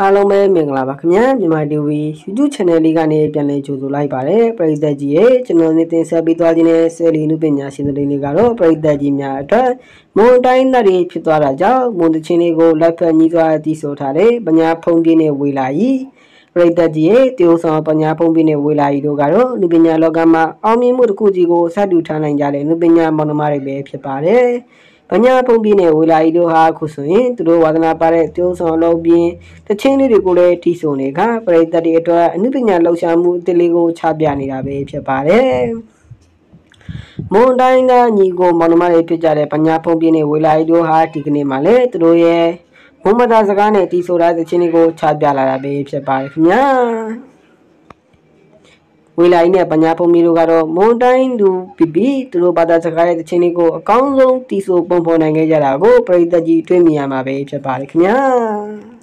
อาลงเมื่อเมืองลาบากเนี่ยจมาดูวิชูชแนลลีกันเนี่ยเป็นเลยชูดูไล่ไปเลยไปได้จีเอชแนลนี้เป็นสาบิตัวจีเนี่ยเซลีนูเป็นยาสินเรื่องกันหรอไปได้จีเนี่ยถ้าโมงตายนั่นเรียบตัวราจ้าโมงที่เชนโกไล่ไปนี่ตัวที่สุดท้ายปัญญาพงดีเนี่ยวิไลไปได้จีเอที่ว่าสามปัญญาพงดีเนี่ยวิไลดูกันหรอนูเป็นยาโลกามาอามีมุรคูจิโกสาดูท่านั่งจ่าเลยนูเป็นยามันมาเรียบเพียบไปเลยปัญญาพงบีเนี่ยเวลาอีดูหาคุสุยินตัววัฒนาปาร์เที่ยวสองลอบบีแต่เช่นนี้ดีกว่าที่สุนิกาประเดี๋ยวตัวนุปิญญาลูกชายมุติเลโกชาบยานิราเบย์เชื่อปาร์เร่โมได้งาญิโกมโนมาเอพิจารณ์ปัญญาพงบีเนี่ยเวลาอีดูหาที่กันมาเลตัวเย่มุมด้านสกัดที่สุราเช่นนี้ก็ชาบยาลาเบย์เชื่อปาร์ฟิญญาเวลาเนี่ยปัญญาพงมีลูกการ์โมได้ดูปีบีตัวบัตรสกัดเช่นนี้ก็คำลงที่สุดปมพนักงานจะรักก็ประดิษฐ์จีทวีมีอามาเบย์จะปาริกเนี่ย